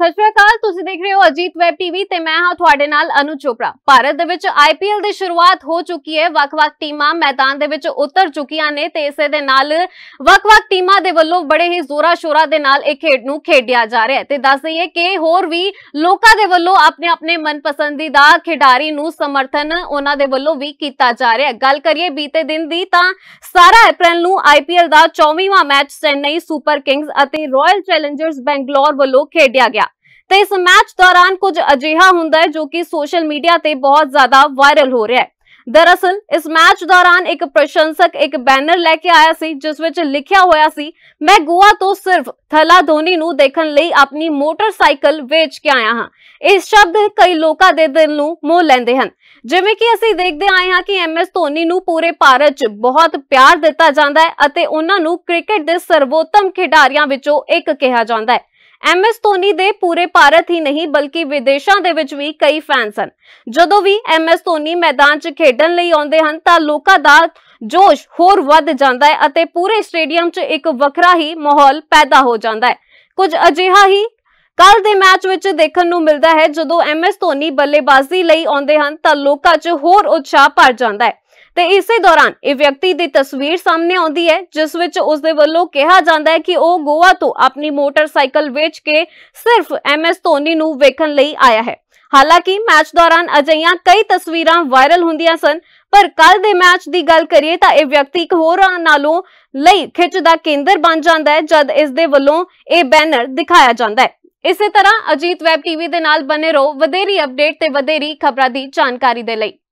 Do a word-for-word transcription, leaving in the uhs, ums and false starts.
सत श्री अकाल, तुसीं देख रहे हो अजीत वैब टीवी ते मैं हां तुहाडे नाल अनु चोपड़ा। भारत दे विच आईपीएल दी शुरुआत हो चुकी है, वख-वख टीमां मैदान दे विच उतर चुकियां ने ते इसे दे नाल वख-वख टीमां दे वल्लों बड़े ही जोरा शोरा दे नाल इह खेड नूं खेडिया जा रिहा है ते दस दईए कि होर वी लोकां दे वल्लों अपने अपने मनपसंदीदा खिडारी नूं समर्थन उहनां दे वल्लों वी कीता जा रिहा है। गल करिए बीते दिन दी तां सत्रह अप्रैल नूं आईपीएल दा चौबीसवां मैच चेन्नई सुपर किंग्स अते रॉयल चैलेंजर्स बैंगलोर वल्लों खेडिया गया। तो इस मैच दौरान कुछ अजिहा हुंदा है जो कि सोशल मीडिया ते बहुत ज्यादा वायरल हो रहा है। दरअसल इस मैच दौरान एक प्रशंसक एक बैनर लेके आया सी जिस विच लिखिया होया सी, मैं गोवा तो सिर्फ थला धोनी नू देखन लई अपनी मोटरसाइकिल वेच के आया हां। इस शब्द कई लोकां दे दिल नू मोह लैंदे हन। जिवें कि असीं देखदे आए हां कि एम एस धोनी नू पूरे भारत च बहुत प्यार दिता जांदा है अते उहनां नू क्रिकेट दे सर्वोत्तम खिडारियां विचों इक कहा जांदा है। एम एस धोनी दे पूरे भारत ही नहीं बल्कि विदेशों के भी कई फैंस हैं। जदों भी एम एस धोनी मैदान च खेडन लई आउंदे हन तां लोकां दा जोश होर वध जांदा है अते पूरे स्टेडियम च एक वखरा ही माहौल पैदा हो जांदा है। कुछ अजिहा ही कल दे मैच विच देखण नूं मिलदा है, जदों एम एस धोनी बल्लेबाजी लई आउंदे हन तां लोकां च होर उत्साह भर जांदा है। ते इसे दौरान इस व्यक्ति की तस्वीर सामने आती है जिस विच उसदे वल्लों कहा जाता है कि वह गोवा तो अपनी मोटरसाइकिल वेच के सिर्फ एम एस धोनी नूं वेखण लई आया है। हालांकि मैच दौरान अजिहियां कई तस्वीरां वायरल हुंदियां सन, पर कल दे मैच दी गल करिए तां इह व्यक्ति इक होरां नालों लई खिच दा केंद्र बन जाता है जद इसदे वल्लों इह बैनर दिखाया जाता है। इसे तरह अजीत वैब टीवी दे नाल बने रहो वधेरी अपडेट ते वधेरी खबरां दी जानकारी दे लई।